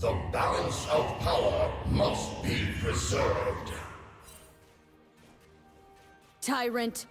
The balance of power must be preserved. Tyrant.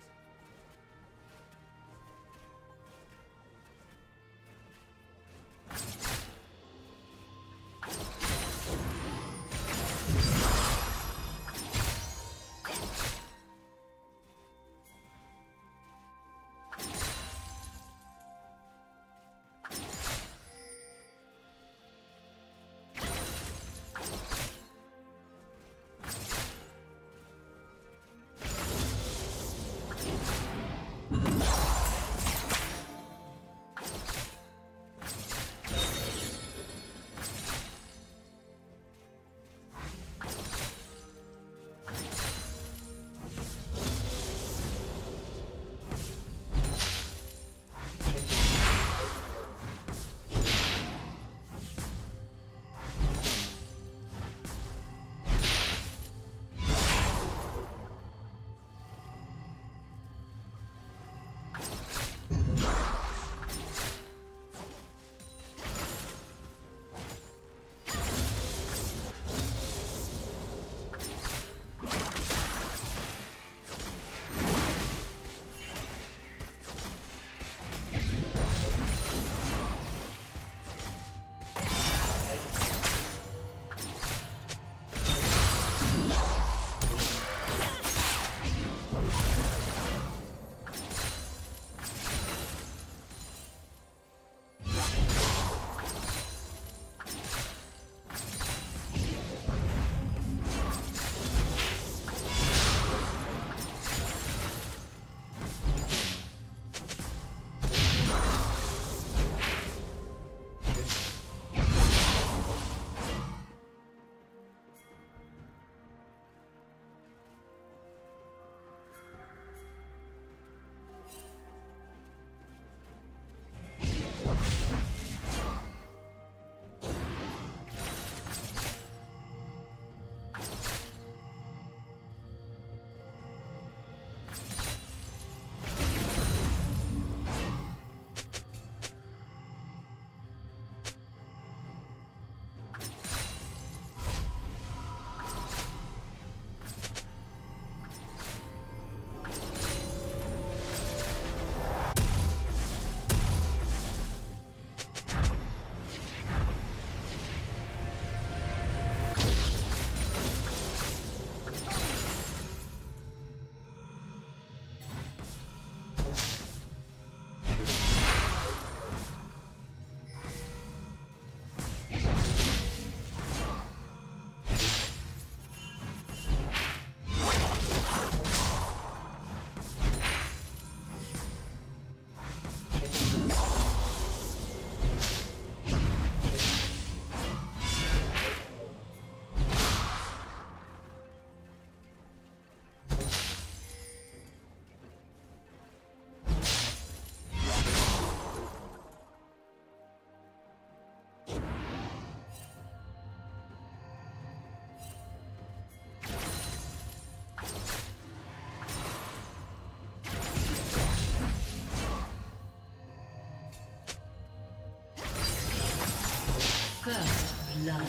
First blood.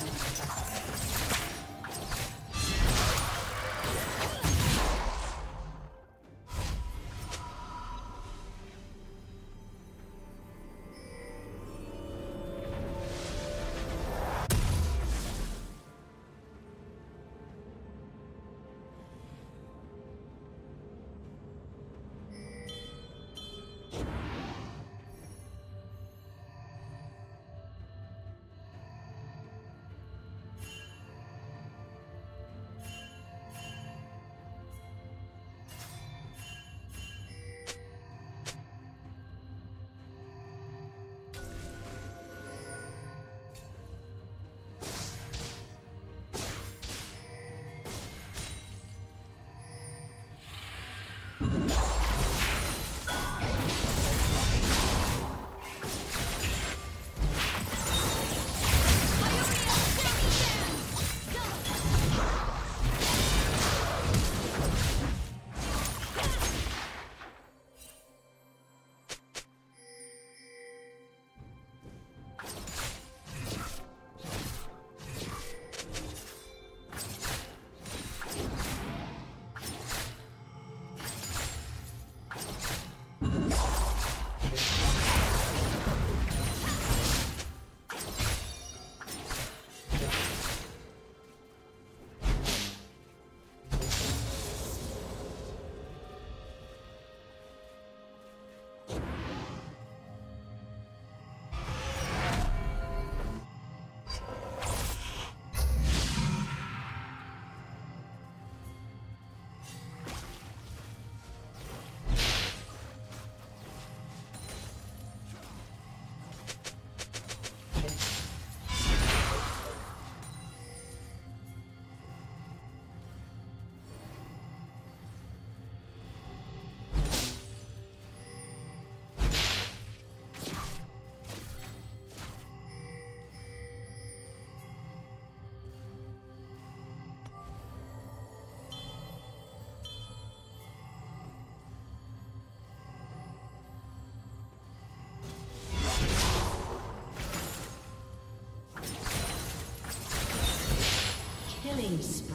Killing spree.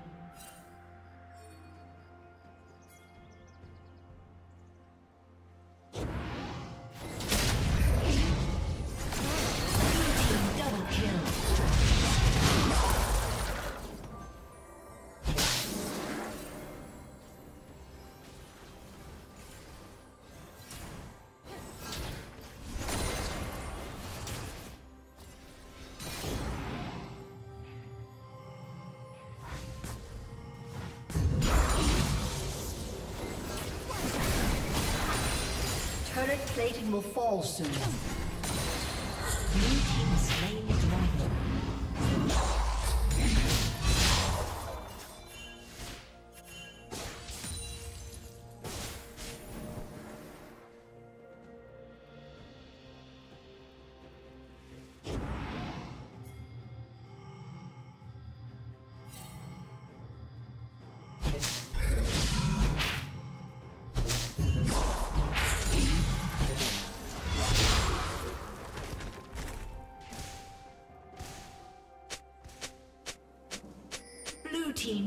Turret plating will fall soon. Blue team has slain the dragon.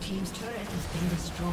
Team's turret has been destroyed.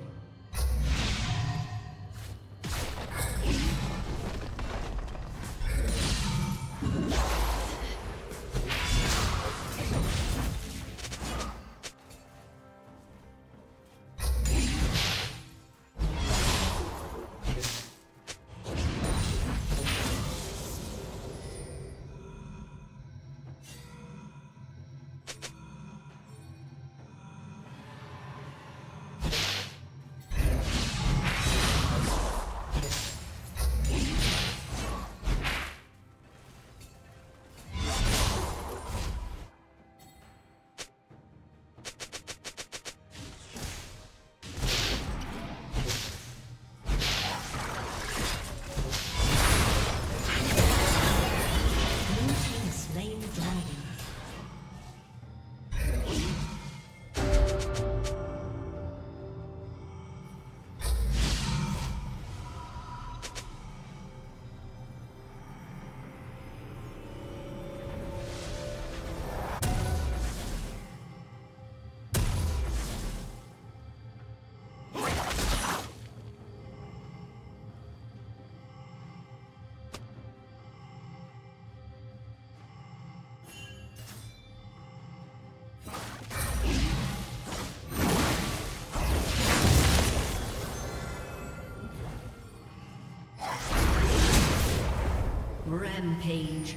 Rampage.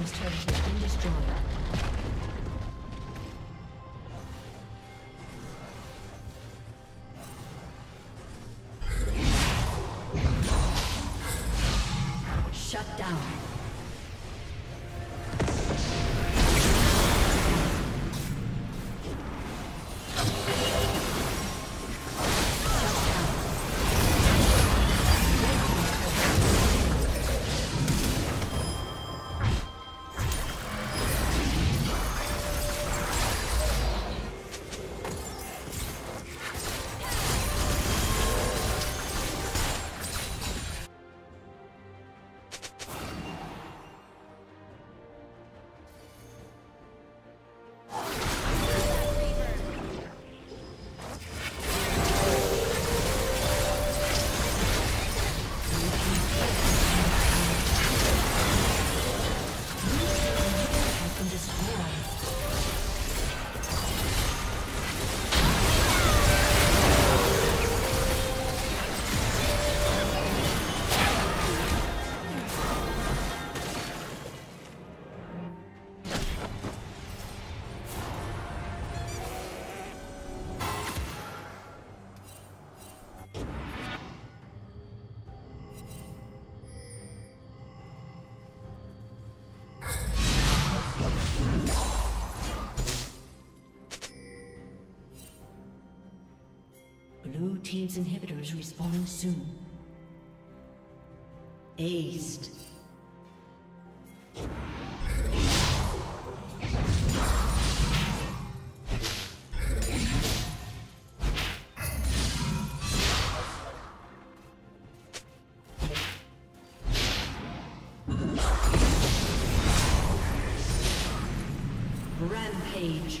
team's turret has been destroyed. Blue team's inhibitor is respawning soon. Aced. Rampage.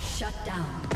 Shut down.